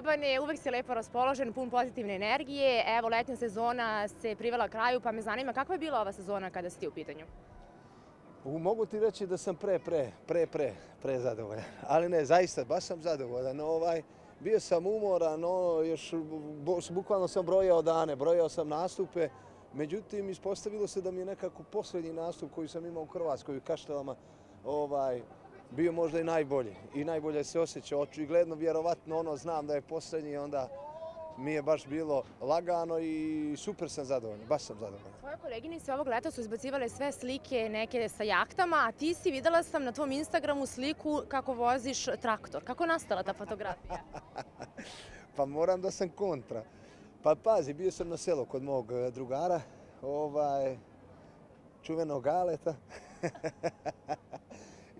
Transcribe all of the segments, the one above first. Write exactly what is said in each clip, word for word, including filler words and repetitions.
Boban je uvek si lepo raspoložen, pun pozitivne energije. Evo, letnja sezona se privela kraju, pa me zanima kakva je bila ova sezona kada si ti u pitanju? Mogu ti reći da sam pre, pre, pre, pre, pre zadovoljan. Ali ne, zaista, baš sam zadovoljan. Bio sam umoran, još bukvalno sam brojao dane, brojao sam nastupe. Međutim, ispostavilo se da mi je nekako posljednji nastup koji sam imao u Hrvatskoj u Kaštelama bio možda i najbolji. I najbolje se osjećao. Očigledno, vjerovatno, ono, znam da je posljednji, onda mi je baš bilo lagano i super sam zadovoljan, baš sam zadovoljan. Tvoje koleginice ovog leta su izbacivale sve slike neke sa jahtama, a ti si, videla sam na tvom Instagramu sliku kako voziš traktor. Kako je nastala ta fotografija? Pa moram da sam kontra. Pa pazi, bio sam na selu kod mog drugara, ovaj, čuvenog Aleta.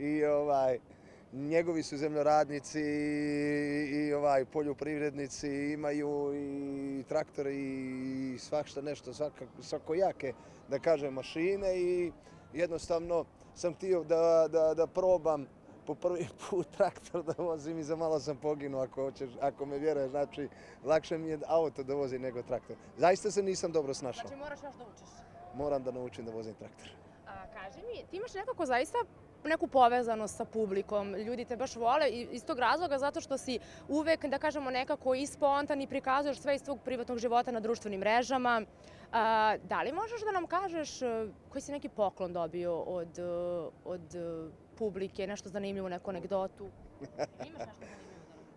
I ovaj, njegovi su zemljoradnici i ovaj, poljoprivrednici, imaju i traktori i svašta nešto, svaka, svakojake, da kažem, mašine. I jednostavno sam htio da, da, da probam po prvi put traktor da vozim i za malo sam poginuo, ako hoćeš, ako me vjeruješ. Znači, lakše mi je auto da vozi nego traktor. Zaista se nisam dobro snašao. Znači, moraš još da učiš? Moram da naučim da vozim traktor. A, kaži mi, ti imaš nekako zaista neku povezanost sa publikom. Ljudi te baš vole iz tog razloga zato što si uvek, da kažemo, nekako i spontan i prikazuješ sve iz tvog privatnog života na društvenim mrežama. Da li možeš da nam kažeš koji si neki poklon dobio od, od publike, nešto zanimljivo, neku anegdotu? Imaš nešto zanimljivo?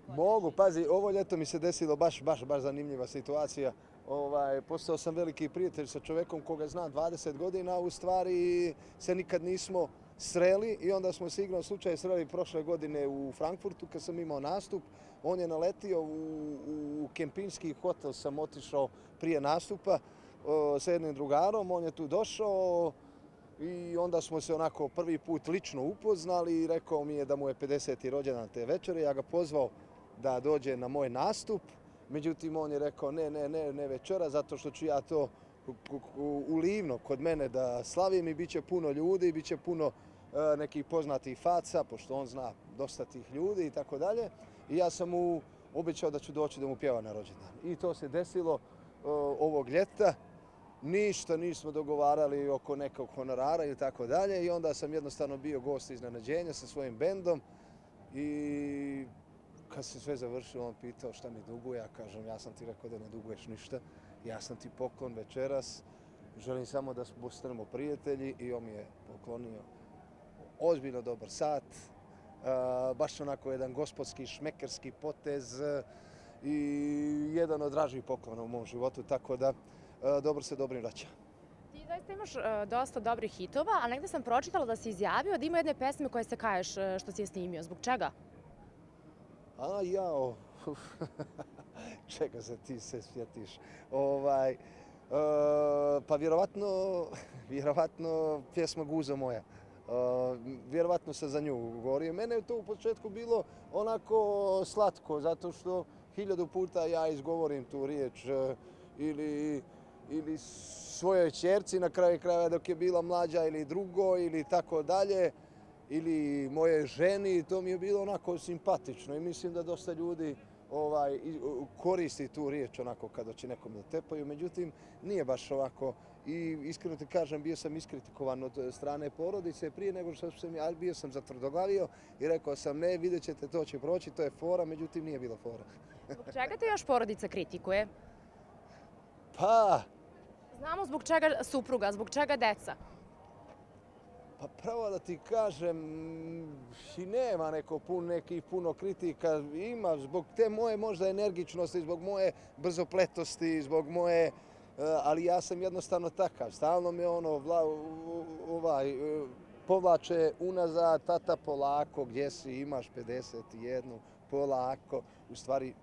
Mogu, pazi, ovo ljeto mi se desilo baš, baš, baš zanimljiva situacija. Ovaj, postao sam veliki prijatelj sa čovjekom koga znam dvadeset godina, u stvari se nikad nismo sreli i onda smo se igrom slučaja sreli prošle godine u Frankfurtu kad sam imao nastup. On je naletio u, u Kempinski hotel, sam otišao prije nastupa o, sa jednim drugarom, on je tu došao i onda smo se onako prvi put lično upoznali i rekao mi je da mu je pedeseti rođendan te večere. Ja ga pozvao da dođe na moj nastup, međutim on je rekao ne, ne, ne, ne večera zato što ću ja to u Livno kod mene da slavim i bit će puno ljudi, bit će puno e, nekih poznatih faca, pošto on zna dosta tih ljudi i tako dalje. I ja sam mu obećao da ću doći da mu pjeva na rođendan. I to se desilo e, ovog ljeta. Ništa nismo dogovarali oko nekog honorara i tako dalje. I onda sam jednostavno bio gost iznenađenja sa svojim bendom. I kad se sve završilo, on pitao šta mi duguje. Ja kažem, ja sam ti rekao da ne duguješ ništa. Ja sam ti poklon večeras, želim samo da postanemo prijatelji i on mi je poklonio ozbiljno dobar sat, baš onako jedan gospodski, šmekerski potez i jedan od dražih poklona u mom životu, tako da dobro se dobrim vraća. Ti zaista imaš dosta dobrih hitova, ali negdje sam pročitala da si izjavio da ima jedne pesme koje se kaješ što si je snimio. Zbog čega? A jao... Čega se ti se sjetiš? Ovaj, e, pa vjerovatno, vjerovatno pjesma Guza moja. E, vjerovatno sam za nju govorio. Mene je to u početku bilo onako slatko, zato što hiljadu puta ja izgovorim tu riječ e, ili, ili svojoj čerci na kraju kraja dok je bila mlađa ili drugo ili tako dalje, ili moje ženi. To mi je bilo onako simpatično i mislim da dosta ljudi Ovaj, koristi tu riječ onako kada će nekom da tepaju, međutim nije baš ovako i iskreno ti kažem bio sam iskritikovan od strane porodice prije nego što sam ja, bio sam zatvrdoglavio i rekao sam ne, vidjet ćete, to će proći, to je fora, međutim nije bilo fora. Zbog čega te još porodica kritikuje? Pa... Znamo zbog čega supruga, zbog čega deca? Pa pravo da ti kažem, i nema neko pun, neki puno kritika, ima zbog te moje možda energičnosti, zbog moje brzopletosti, zbog moje, ali ja sam jednostavno takav. Stalno me ono vla, ovaj, povlače unazad, tata polako, gdje si, imaš pedeset jednu, polako, u stvari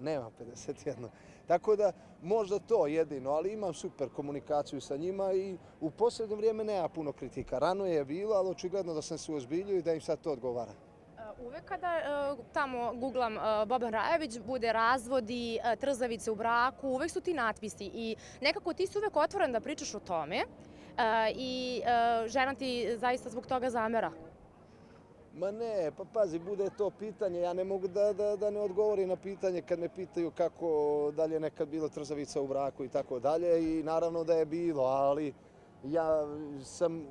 nema pedeset jednu. Tako da možda to jedino, ali imam super komunikaciju sa njima i u posljednje vrijeme nema puno kritika. Rano je bilo, ali očigledno da sam se uozbiljio i da im sad to odgovara. Uvek kada tamo googlam Boban Rajović, bude razvodi, trzavice u braku, uvek su ti natpisi i nekako ti si uvek otvoren da pričaš o tome i žena ti zaista zbog toga zamera. Ma ne, pa pazi, bude to pitanje. Ja ne mogu da, da, da ne odgovorim na pitanje kad me pitaju kako dalje nekad bilo trzavica u braku i tako dalje. I naravno da je bilo, ali ja sam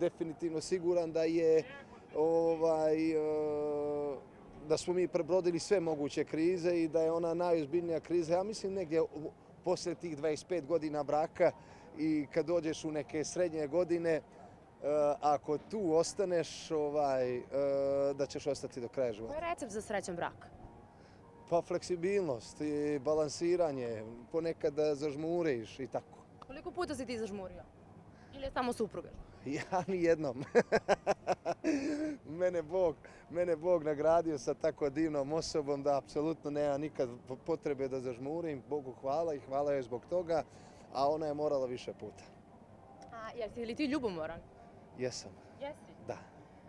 definitivno siguran da je ovaj, da smo mi prebrodili sve moguće krize i da je ona najozbiljnija kriza. Ja mislim negdje poslije tih dvadeset pet godina braka i kad dođeš u neke srednje godine, ako tu ostaneš, ovaj, da ćeš ostati do kraja života. Koji je recept za srećan brak? Pa fleksibilnost i balansiranje, ponekad da zažmuriš i tako. Koliko puta si ti zažmurio? Ili je samo supruga? Ja ni jednom. Mene Bog, mene Bog nagradio sa tako divnom osobom da apsolutno nema nikad potrebe da zažmurim. Bogu hvala i hvala joj zbog toga, a ona je morala više puta. A jesi li ti ljubomoran? Jesam. Jesi? Da.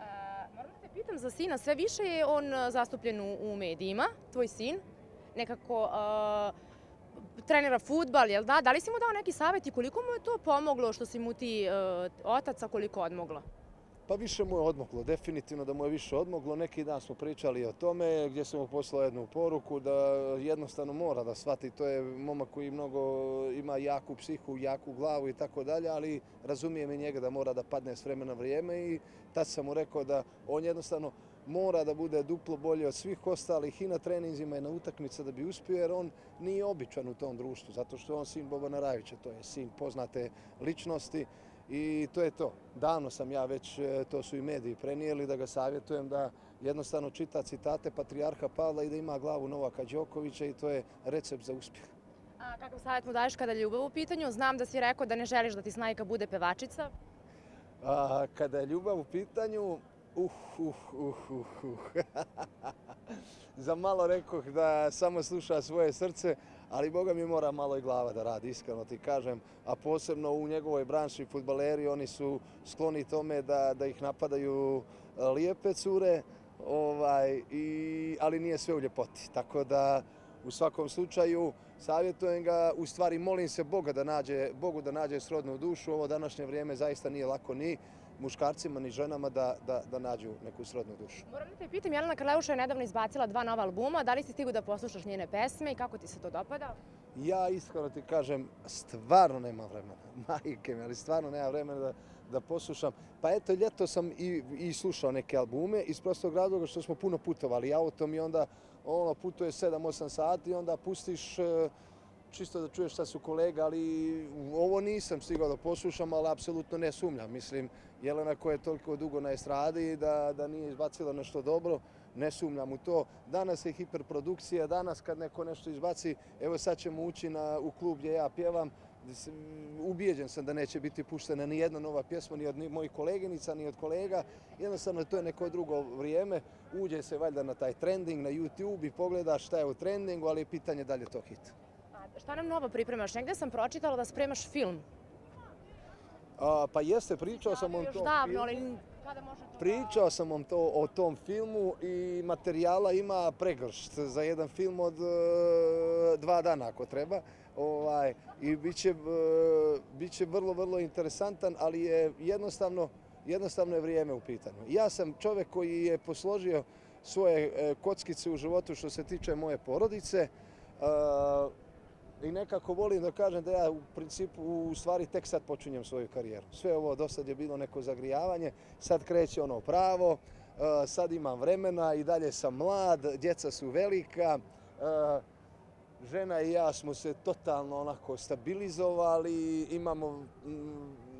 A, moram da te pitam za sina, sve više je on zastupljen u medijima, tvoj sin, nekako a, trenira futbal, jel da? Da li si mu dao neki savjet i koliko mu je to pomoglo što si mu ti a, otaca, koliko odmoglo? Pa više mu je odmoglo, definitivno da mu je više odmoglo. Neki dan smo pričali o tome gdje sam mu poslao jednu poruku da jednostavno mora da shvati. To je momak koji mnogo ima jaku psihu, jaku glavu i tako dalje, ali razumijem i njega da mora da padne s vremena vrijeme i tad sam mu rekao da on jednostavno mora da bude duplo bolje od svih ostalih i na treninzima i na utakmica da bi uspio, jer on nije običan u tom društvu, zato što je on sin Bobana Rajovića, to je sin poznate ličnosti. I to je to. Davno sam ja već, to su i mediji prenijeli, da ga savjetujem da jednostavno čita citate Patrijarha Pavla i da ima glavu Novaka Đokovića i to je recept za uspjeh. A kakav savjet mu daješ kada je ljubav u pitanju? Znam da si rekao da ne želiš da ti Snajka bude pevačica. A, kada je ljubav u pitanju, uh, uh, uh, uh, uh. Za malo rekoh da samo sluša svoje srce, ali Boga mi mora malo i glava da radi, iskreno ti kažem. A posebno u njegovoj branši futbaleri, oni su skloni tome da, da ih napadaju lijepe cure, ovaj, i, ali nije sve u ljepoti. Tako da u svakom slučaju savjetujem ga, u stvari molim se Boga da nađe, Bogu da nađe srodnu dušu. Ovo današnje vrijeme zaista nije lako ni muškarcima ni ženama da, da, da nađu neku srodnu dušu. Moram da te pitam, Jelena Karleuša je nedavno izbacila dva nova albuma. Da li si stigao da poslušaš njene pesme i kako ti se to dopada? Ja iskreno ti kažem, stvarno nema vremena. Majke mi, ali stvarno nema vremena da, da poslušam. Pa eto, ljeto sam i, i slušao neke albume iz prostog razloga što smo puno putovali autom i onda ono, putuje sedam osam sati i onda pustiš čisto da čuješ šta su kolega, ali ovo nisam stigao da poslušam, ali apsolutno ne sumnjam. Mislim, Jelena koja je toliko dugo na estradi da, da nije izbacila nešto dobro, ne sumnjam u to. Danas je hiperprodukcija, danas kad neko nešto izbaci, evo sad ćemo ući na, u klub gdje ja pjevam, ubijeđen sam da neće biti puštena ni jedna nova pjesma, ni od mojih koleginica, ni od kolega. Jednostavno to je neko drugo vrijeme. Uđe se valjda na taj trending, na YouTube i pogledaš šta je u trendingu, ali je pitanje da li je to hit. Šta nam novo pripremaš? Negdje sam pročitala da spremaš film. A, pa jeste, pričao sam o tom davno, filmu. Ali kada može to... Pričao sam o, to, o tom filmu i materijala ima pregršt za jedan film od e, dva dana ako treba. Ovaj, i bit će, e, bit će vrlo, vrlo interesantan, ali je jednostavno, jednostavno je vrijeme u pitanju. Ja sam čovjek koji je posložio svoje e, kockice u životu što se tiče moje porodice. E, I nekako volim da kažem da ja u principu, u stvari, tek sad počinjem svoju karijeru. Sve ovo do sad je bilo neko zagrijavanje, sad kreće ono pravo, sad imam vremena i dalje sam mlad, djeca su velika, žena i ja smo se totalno onako stabilizovali, imamo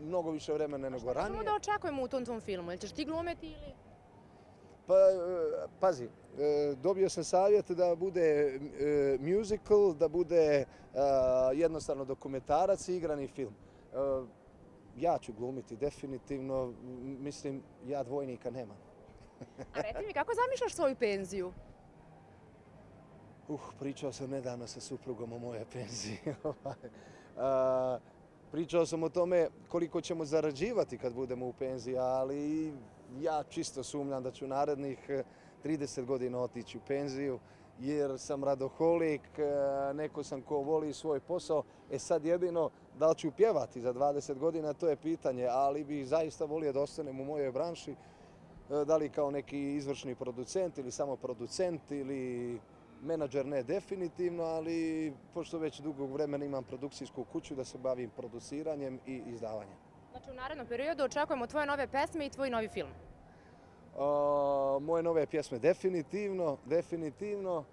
mnogo više vremena nego ranije. Što da očekujemo u tom tom filmu? Jel ćeš ti glumiti ili... Pa, pazi, dobio sam savjet da bude musical, da bude jednostavno dokumentarac i igrani film. Ja ću glumiti definitivno, mislim, ja dvojnika nemam. A reci mi, kako zamišljaš svoju penziju? Uh, pričao sam nedavno sa suprugom o moje penziji. Pričao sam o tome koliko ćemo zarađivati kad budemo u penziji, ali ja čisto sumnjam da ću narednih trideset godina otići u penziju, jer sam radoholik, neko sam ko voli svoj posao. E sad jedino, da li ću pjevati za dvadeset godina, to je pitanje, ali bih zaista volio da ostanem u mojoj branši. da li kao neki izvršni producent ili samo producent ili menadžer, ne definitivno, ali pošto već dugog vremena imam produkcijsku kuću da se bavim produciranjem i izdavanjem. Znači u narednom periodu očekujemo tvoje nove pesme i tvoj novi film? O, moje nove pjesme definitivno, definitivno.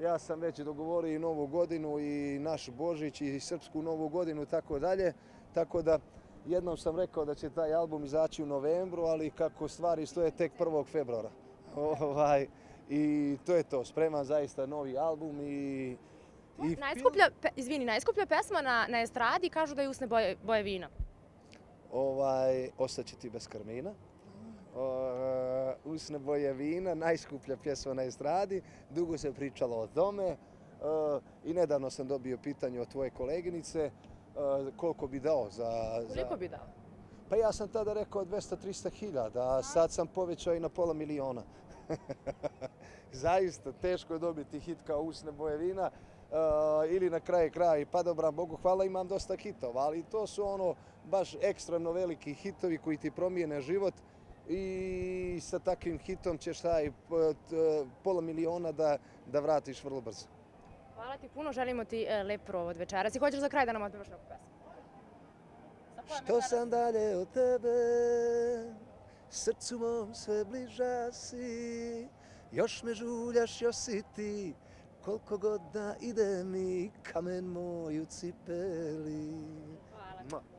Ja sam već dogovorio i Novu godinu i naš Božić i Srpsku Novu godinu i tako dalje. Tako da jednom sam rekao da će taj album izaći u novembru, ali kako stvari stoje tek prvog februara. Ovaj, i to je to, spreman zaista novi album i... i najskuplja, pe, izvini, najskuplja pesma na, na estradi, kažu da je Usne boje, bojevina. Ovaj, ostaće ti bez krmina. Uh, Usne bojevina, najskuplja pjesma na estradi, dugo se pričalo o tome uh, i nedavno sam dobio pitanje od tvoje koleginice uh, koliko bi dao za... Koliko za... bi dao? Pa ja sam tada rekao dvesta do trista hiljada, a sad sam povećao i na pola miliona. Zaista, teško je dobiti hit kao Usne bojevina uh, ili na kraju kraja, pa dobra, Bogu hvala, imam dosta hitova, ali to su ono baš ekstremno veliki hitovi koji ti promijene život. I sa takvim hitom ćeš taj pola miliona da, da vratiš vrlo brzo. Hvala ti puno, želimo ti lep provod večeras. I hoćeš za kraj da nam odpevaš neku pesmu? Što sam dalje od tebe, srcu mom sve bliža si, još me žuljaš i osjeti, koliko god da ide mi kamen moj u cipeli. Hvala.